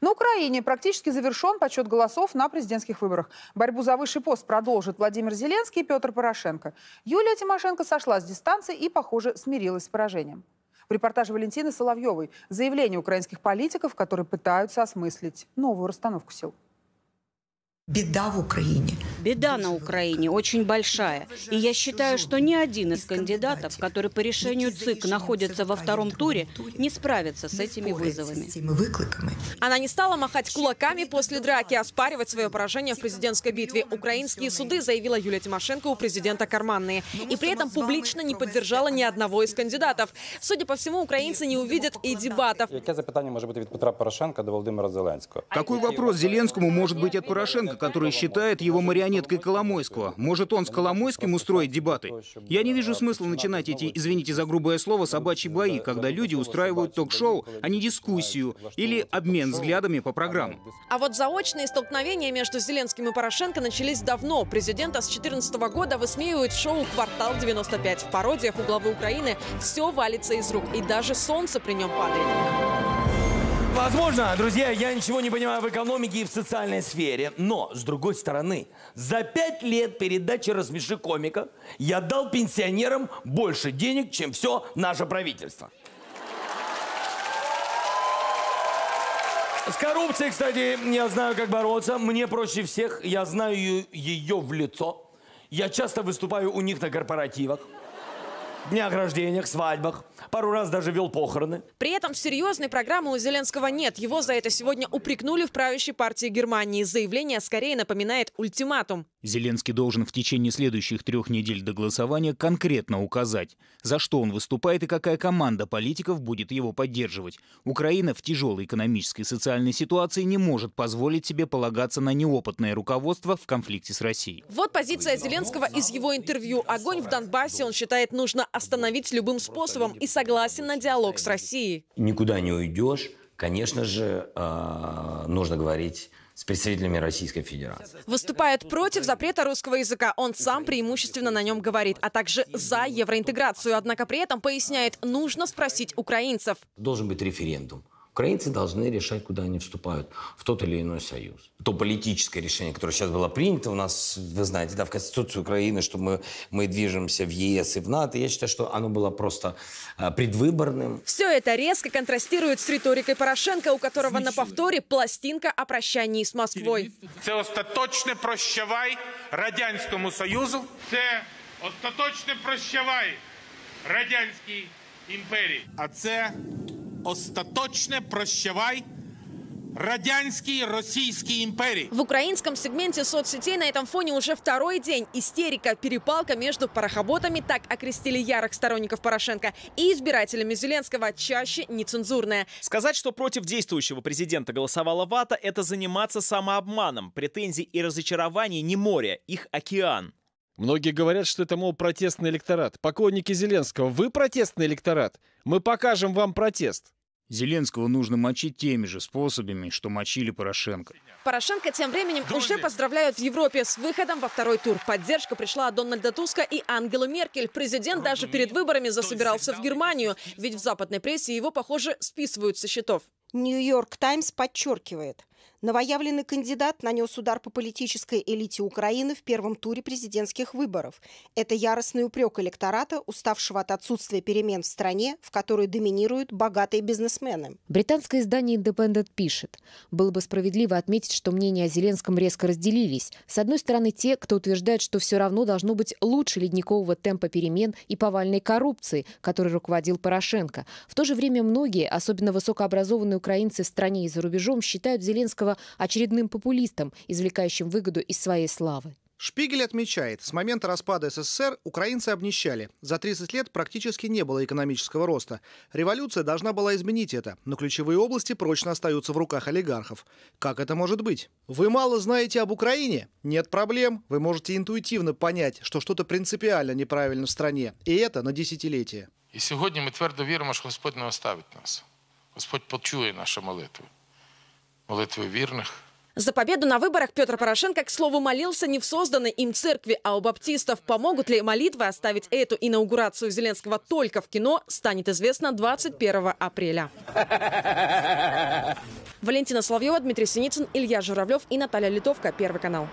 На Украине практически завершен подсчет голосов на президентских выборах. Борьбу за высший пост продолжит Владимир Зеленский и Петр Порошенко. Юлия Тимошенко сошла с дистанции и, похоже, смирилась с поражением. В репортаже Валентины Соловьевой заявление украинских политиков, которые пытаются осмыслить новую расстановку сил. Беда в Украине. Беда на Украине очень большая. И я считаю, что ни один из кандидатов, который по решению ЦИК находится во втором туре, не справится с этими вызовами. Она не стала махать кулаками после драки, оспаривать свое поражение в президентской битве. Украинские суды, заявила Юлия Тимошенко, у президента карманные. И при этом публично не поддержала ни одного из кандидатов. Судя по всему, украинцы не увидят и дебатов. Какое запитание может быть от Петра Порошенко до Владимира Зеленского? Какой вопрос Зеленскому может быть от Порошенко, который считает его марионеткой Коломойского? Может он с Коломойским устроить дебаты? Я не вижу смысла начинать эти, извините за грубое слово, собачьи бои, когда люди устраивают ток-шоу, а не дискуссию или обмен взглядами по программам. А вот заочные столкновения между Зеленским и Порошенко начались давно. Президента с 2014 года высмеивают в шоу «Квартал 95». В пародиях у главы Украины все валится из рук, и даже солнце при нем падает. Возможно, друзья, я ничего не понимаю в экономике и в социальной сфере, но, с другой стороны, за 5 лет передачи «Размеши комика» я дал пенсионерам больше денег, чем все наше правительство. С коррупцией, кстати, я знаю, как бороться. Мне проще всех, я знаю ее в лицо. Я часто выступаю у них на корпоративах, днях рождениях, свадьбах. Пару раз даже вел похороны. При этом серьезной программы у Зеленского нет. Его за это сегодня упрекнули в правящей партии Германии. Заявление скорее напоминает ультиматум. Зеленский должен в течение следующих 3 недель до голосования конкретно указать, за что он выступает и какая команда политиков будет его поддерживать. Украина в тяжелой экономической и социальной ситуации не может позволить себе полагаться на неопытное руководство в конфликте с Россией. Вот позиция Зеленского из его интервью. Огонь в Донбассе, он считает, нужно остановить любым способом, и согласен на диалог с Россией. Никуда не уйдешь, конечно же, нужно говорить с представителями Российской Федерации. Выступает против запрета русского языка. Он сам преимущественно на нем говорит, а также за евроинтеграцию. Однако при этом поясняет, нужно спросить украинцев. Должен быть референдум. Украинцы должны решать, куда они вступают, в тот или иной союз. То политическое решение, которое сейчас было принято у нас, вы знаете, да, в Конституции Украины, что мы движемся в ЕС и в НАТО, я считаю, что оно было просто предвыборным. Все это резко контрастирует с риторикой Порошенко, у которого на повторе пластинка о прощании с Москвой. Это остаточное прощавай Радянскому Союзу. Это остаточное прощавай Радянской империи. А це остаточне прощавай Радянской Российской империи. В украинском сегменте соцсетей на этом фоне уже второй день истерика, перепалка между порохоботами, так окрестили ярых сторонников Порошенко, и избирателями Зеленского, чаще нецензурная. Сказать, что против действующего президента голосовала вата, это заниматься самообманом. Претензий и разочарований не море, их океан. Многие говорят, что это, мол, протестный электорат. Поклонники Зеленского, вы протестный электорат? Мы покажем вам протест. Зеленского нужно мочить теми же способами, что мочили Порошенко. Порошенко тем временем уже поздравляют в Европе с выходом во второй тур. Поддержка пришла от Дональда Туска и Ангелы Меркель. Президент даже перед выборами засобирался в Германию, ведь в западной прессе его, похоже, списывают со счетов. Нью-Йорк Таймс подчеркивает, новоявленный кандидат нанес удар по политической элите Украины в первом туре президентских выборов. Это яростный упрек электората, уставшего от отсутствия перемен в стране, в которой доминируют богатые бизнесмены. Британское издание Independent пишет, было бы справедливо отметить, что мнения о Зеленском резко разделились. С одной стороны, те, кто утверждает, что все равно должно быть лучше ледникового темпа перемен и повальной коррупции, которой руководил Порошенко. В то же время многие, особенно высокообразованные украинцы в стране и за рубежом, считают Зеленского очередным популистом, извлекающим выгоду из своей славы. Шпигель отмечает, с момента распада СССР украинцы обнищали. За 30 лет практически не было экономического роста. Революция должна была изменить это, но ключевые области прочно остаются в руках олигархов. Как это может быть? Вы мало знаете об Украине? Нет проблем. Вы можете интуитивно понять, что что-то принципиально неправильно в стране. И это на десятилетие. И сегодня мы твердо верим, что Господь не оставит нас. Господь почует наши молитвы. Молитвы верных. За победу на выборах Петр Порошенко, к слову, молился не в созданной им церкви, а у баптистов. Помогут ли молитвы оставить эту инаугурацию Зеленского только в кино, станет известно 21 апреля. Валентина Соловьева, Дмитрий Синицын, Илья Журавлев и Наталья Литовка. Первый канал.